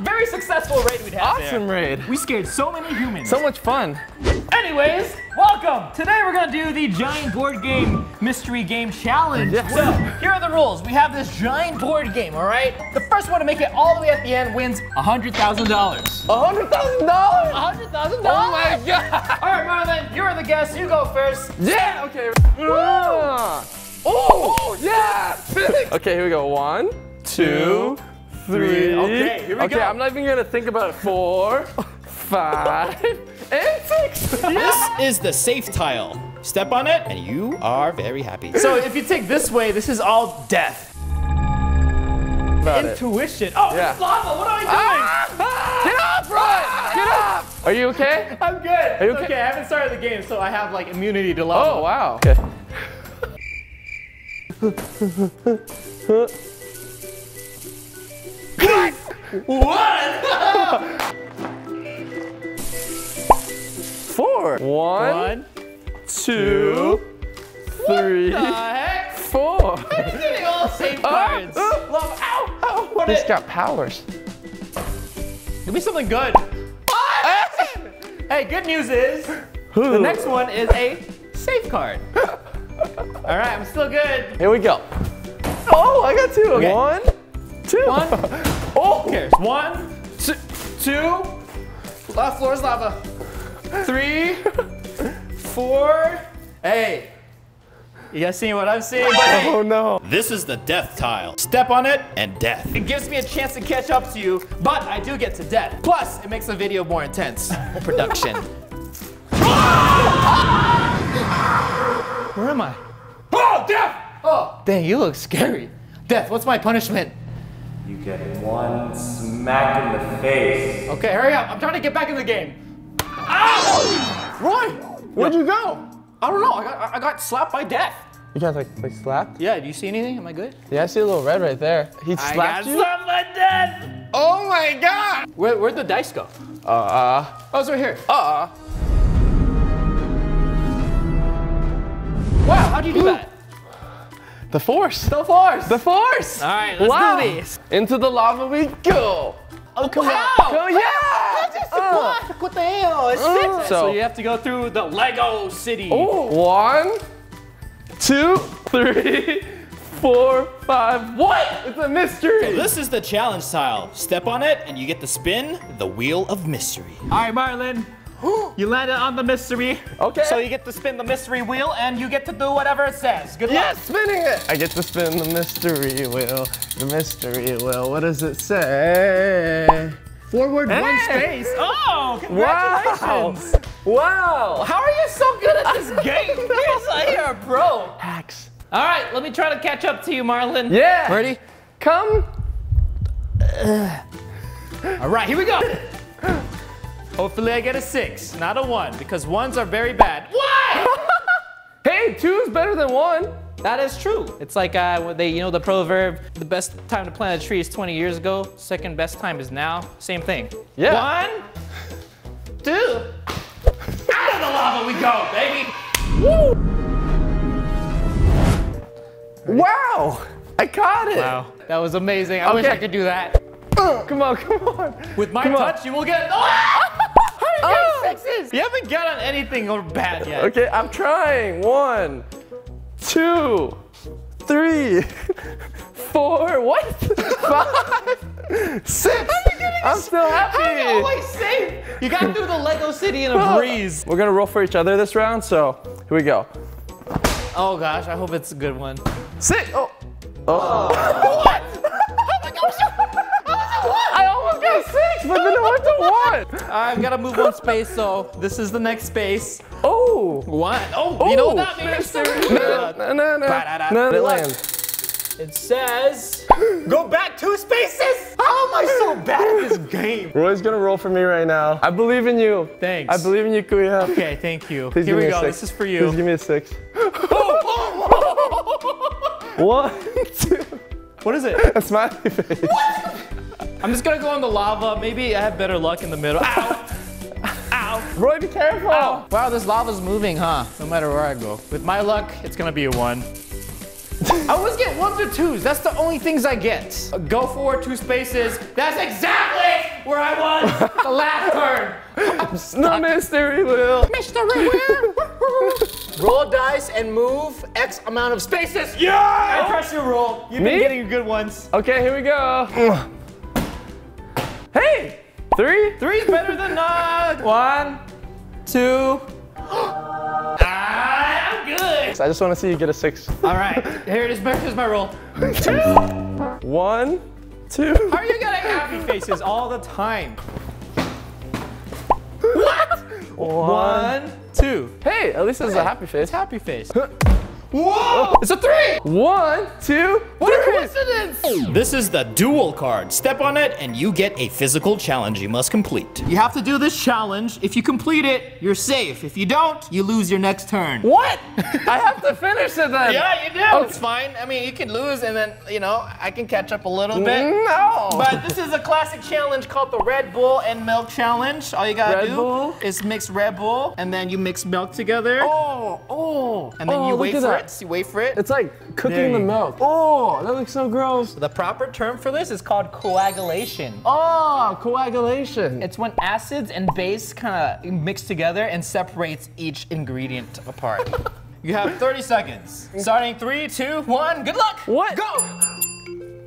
Very successful raid we'd had. Awesome raid. We scared so many humans. So much fun. Anyways, welcome. Today we're gonna do the giant board game mystery game challenge. Yes. So here are the rules. We have this giant board game, all right? The first one to make it all the way at the end wins $100,000. $100,000? $100,000? Oh my God. All right, Marlon, you're the guest. You go first. Yeah, okay. Woo. Oh, yeah. Okay, here we go. One, two, three. Okay, here we go. Okay, I'm not even gonna think about it. 4, 5, and 6. This is the safe tile. Step on it, and you are very happy. So if you take this way, this is all death. Intuition. Oh, yeah. It's lava. What am I doing? Get up, Ryan! Get up! Are you okay? I'm good. Are you okay? I haven't started the game, so I have like immunity to lava. Oh, wow. Okay. What? 4. 1, 2, 3. What the heck? 4. I'm getting all the same cards. Love, ow, ow, what is it? He's got powers. Give me something good. Hey, good news is the next one is a safe card. All right, I'm still good. Here we go. Oh, I got 2. Okay. 1, 2. One. Oh, who cares? 1, 2. Left floor is lava. 3, 4. Hey, you guys seeing what I'm seeing, buddy? Oh no. This is the death tile. Step on it and death. It gives me a chance to catch up to you, but I do get to death. Plus, it makes the video more intense. Production. Where am I? Oh, death! Oh, dang, you look scary. Death, what's my punishment? You get 1 smack in the face. Okay, hurry up. I'm trying to get back in the game. Ow! Roy, where'd you go? I don't know. I got slapped by death. You got like slapped? Yeah. Do you see anything? Am I good? Yeah, I see a little red right there. He slapped you. I got slapped by death. Oh my God! Where'd the dice go? Oh, it's right here. Wow! How'd you do that? The force. The force. The force. All right, let's do this. Into the lava we go. Oh, come on! Come on! What the hell? It's six. So you have to go through the Lego City. Oh. 1, 2, 3, 4, 5. What? It's a mystery. So this is the challenge tile. Step on it, and you get to spin the wheel of mystery. All right, Marlon. You landed on the mystery. Okay. So you get to spin the mystery wheel, and you get to do whatever it says. Good luck. Yeah, spinning it. I get to spin the mystery wheel. The mystery wheel. What does it say? Forward 1 space. Oh, congratulations. Wow. How are you so good at this game? Yes, I hear, bro. Hacks. All right, let me try to catch up to you, Marlon. Yeah. Ready? Come. All right, here we go. Hopefully I get a 6, not a 1, because 1s are very bad. What? Hey, 2's better than 1. That is true. It's like when they, you know, the proverb, the best time to plant a tree is 20 years ago. Second best time is now. Same thing. Yeah. 1, 2. Out of the lava we go, baby. Woo. Wow, I caught it. Wow, that was amazing. I wish I could do that. Come on, come on. With my touch, you will get. Sixes. You haven't got on anything or bad yet. Okay, I'm trying. 1, 2, 3, 4. What? 5, 6. I'm still happy. How you always safe? You got through the Lego City in a breeze. We're gonna roll for each other this round, so here we go. Oh gosh, I hope it's a good one. 6. Oh. Oh. What? I almost got 6, but then I went to 1. I've got to move 1 space, so this is the next space. Oh. 1. Oh, you know what that means? No. It says, go back 2 spaces. How am I so bad at this game? Roy's going to roll for me right now. I believe in you. Thanks. I believe in you, Kuya. Okay, thank you. Please Here we go. 6. This is for you. Please give me a 6. Oh. 1, 2. What is it? A smiley face. What? I'm just gonna go on the lava. Maybe I have better luck in the middle. Ow! Ow! Roy, be careful. Ow. Wow, this lava's moving, huh? No matter where I go. With my luck, it's gonna be a 1. I always get 1s or 2s. That's the only things I get. Go forward 2 spaces. That's exactly where I was the last turn. I'm stuck. No mystery wheel. Mystery wheel. Roll dice and move X amount of spaces. Yeah! I press your roll. You've been getting good ones. Okay, here we go. Hey! 3? 3 is better than none. 1, 2. I'm good. I just want to see you get a 6. All right, here it is. Here's my roll. 2. 1, 2. Are you getting happy faces all the time? What? 1, 2. Hey, at least it's a happy face. It's happy face. Whoa! It's a 3! 1, 2, 3. What a coincidence! This is the duel card. Step on it and you get a physical challenge you must complete. You have to do this challenge. If you complete it, you're safe. If you don't, you lose your next turn. What? I have to finish it then. Yeah, you do. Okay. It's fine. I mean, you can lose and then, you know, I can catch up a little bit. No! But this is a classic challenge called the Red Bull and Milk Challenge. All you gotta do is mix Red Bull and then you mix milk together. And then you wait for it. You wait for it. It's like cooking the milk. Oh, that looks so gross. The proper term for this is called coagulation. Oh, coagulation. It's when acids and base kind of mix together and separates each ingredient apart. You have 30 seconds. Starting 3, 2, 1. Good luck. What? Go.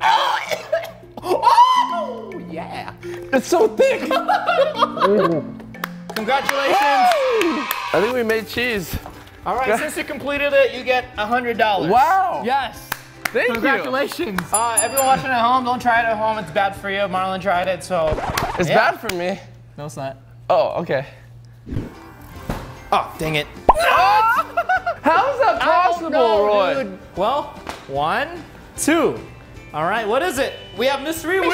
Oh, oh yeah. It's so thick. Congratulations. Yay! I think we made cheese. All right, since you completed it, you get $100. Wow. Yes. Thank you. Congratulations. Everyone watching at home, don't try it at home. It's bad for you. Marlon tried it, so. It's bad for me. No, it's not. Oh, okay. Oh, dang it. No! How is that possible, Roy? Dude. Well, 1, 2. All right, what is it? We have mystery wheel.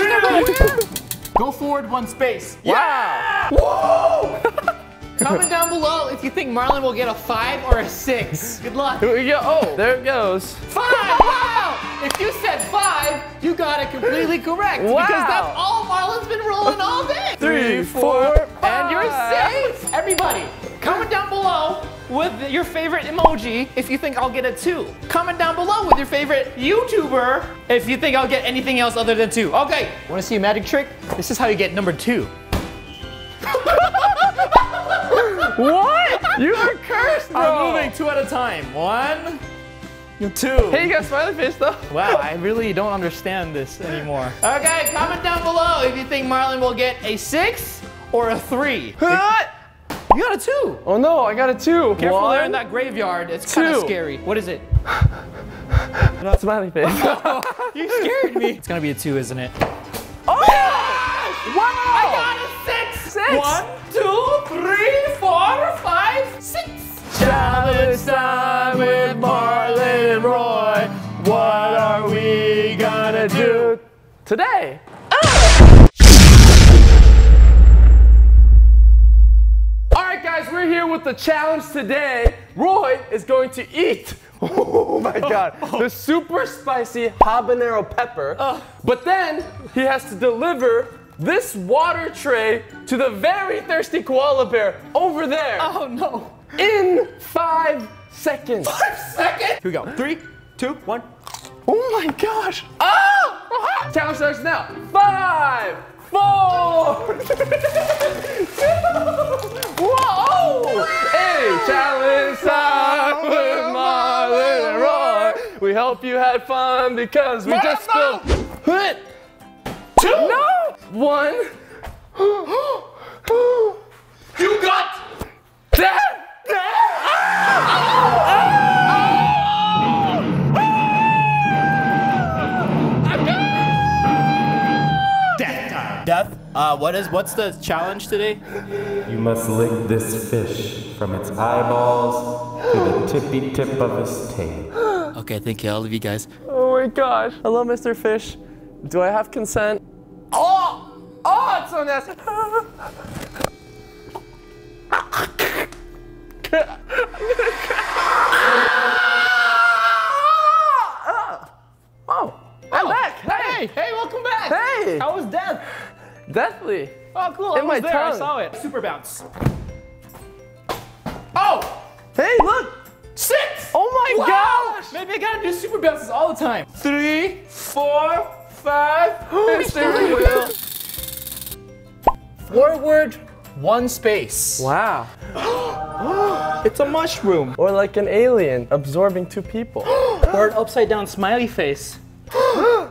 Go forward 1 space. Yeah. Wow. Whoa. Comment down below if you think Marlon will get a 5 or a 6. Good luck. Here we go. Oh, there it goes. 5! Wow! If you said 5, you got it completely correct. Wow. Because that's all Marlon's been rolling all day. 3, 4, 5. And you're safe. Everybody, comment down below with your favorite emoji if you think I'll get a 2. Comment down below with your favorite YouTuber if you think I'll get anything else other than 2. Okay, wanna see a magic trick? This is how you get number 2. What? You are cursed, bro. I'm moving 2 at a time. 1, 2. Hey, you got smiley face though. Wow, I really don't understand this anymore. Okay, comment down below if you think Marlon will get a 6 or a 3. You got a 2. Oh no, I got a 2. Careful there in that graveyard. It's kind of scary. What is it? Not smiley face. Oh, you scared me. It's gonna be a 2, isn't it? Oh! Yes! Wow! I got a 6. 1, 2, 3, 4, 5, 6. Challenge time with Marlon and Roy. What are we gonna do today? Oh. All right, guys, we're here with the challenge today. Roy is going to eat. Oh my God, the super spicy habanero pepper. But then he has to deliver this water tray to the very thirsty koala bear over there. Oh no. In 5 seconds. 5 seconds? Here we go. 3, 2, 1. Oh my gosh. Oh! Challenge starts now. 5, 4, 2, 1. Whoa! Hey, challenge time with Marlon and Roy. We hope you had fun because we just spilled. 2. No! 1. You got that. Death. Death. What's the challenge today? You must lick this fish from its eyeballs to the tippy tip of its tail. Okay, thank you. I love you guys. Oh my gosh. Hello, Mr. Fish. Do I have consent? Oh! Oh, it's so nasty! Oh, I'm back! Hey! Hey, welcome back! Hey! How was death? Deathly. Oh, cool. I was there. I saw it. Super bounce. Maybe I gotta do super bounces all the time. 3, 4, 5. Steering wheel. Forward, 1 space. Wow. It's a mushroom. Or like an alien absorbing 2 people. Or an upside down smiley face. 2!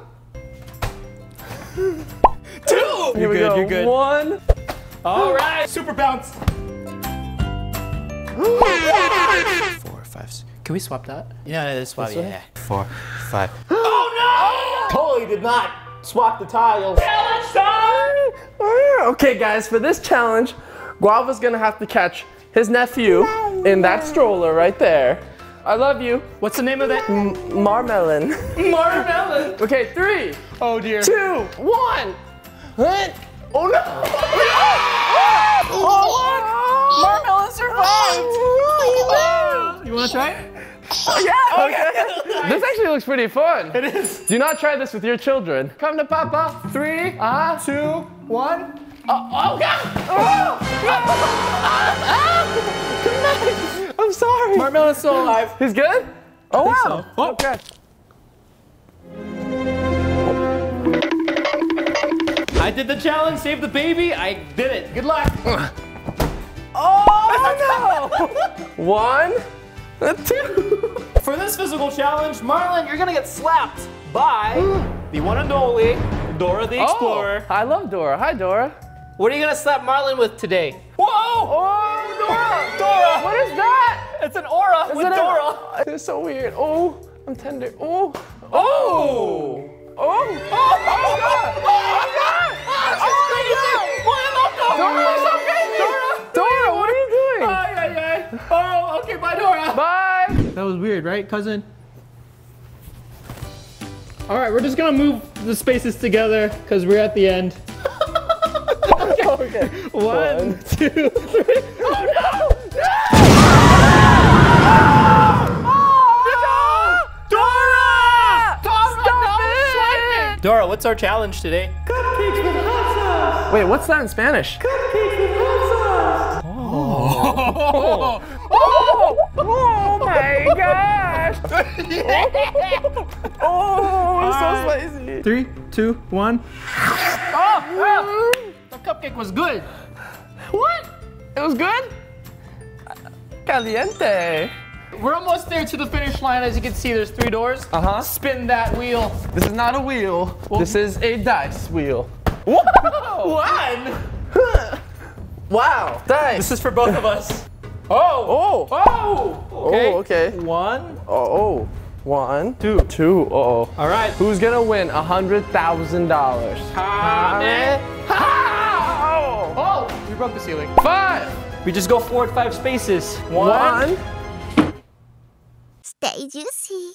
You're good, you're good. 1. Alright, super bounce. 4, 5. Can we swap that? Yeah, let's swap it. Yeah. 4, 5. Oh no! Totally did not swap the tiles. Challenge time! Oh, yeah. Okay, guys, for this challenge, Guava's gonna have to catch his nephew in that stroller right there. I love you. What's the name of it? Marmelon. Marmelon. Okay, 3. Oh dear. 2, 1. What? Oh no! Oh, look! Marmelon survived! You wanna try it? Oh yeah! Okay. This actually looks pretty fun. It is. Do not try this with your children. Come to Papa. 3, 2, 1. Oh god! Oh. I'm sorry. Marmelon's still alive. He's good? Oh wow! So. Oh. Okay. I did the challenge, save the baby. I did it. Good luck. Oh no! 1, 2. For this physical challenge, Marlon, you're gonna get slapped by the one and only Dora the Explorer. Oh, I love Dora. Hi, Dora. What are you gonna slap Marlon with today? Whoa! Oh, Dora! Dora! What is that? It's an aura with Dora. It's so weird. Oh, I'm tender. Oh! Oh! Oh! Oh! Oh God! Oh God! She's crazy! What in the fuck? Dora's so crazy! Dora, what are you doing? Oh, okay, bye, Dora. Bye. That was weird, right, cousin? All right, we're just gonna move the spaces together because we're at the end. Okay. 1, 2, 3. Oh no! No! Oh, no! Dora! Stop it! Dora, what's our challenge today? Cupcakes with hot sauce. Wait, what's that in Spanish? Cupcakes with hot sauce. Oh! Oh, oh, oh my gosh! Oh, it's so spicy. 3, 2, 1. Oh! Wow. Cupcake was good. What? It was good? Caliente. We're almost there to the finish line. As you can see, there's 3 doors. Uh-huh. Spin that wheel. This is not a wheel. Well, this is a dice wheel. Whoa! 1. Wow. Dice. This is for both of us. Oh. Oh. Oh. Okay. Oh, okay. 1. Oh. 1, 2. Oh. All right. Who's gonna win $100,000? Oh, you broke the ceiling. 5. We just go forward 5 spaces. 1. Stay juicy.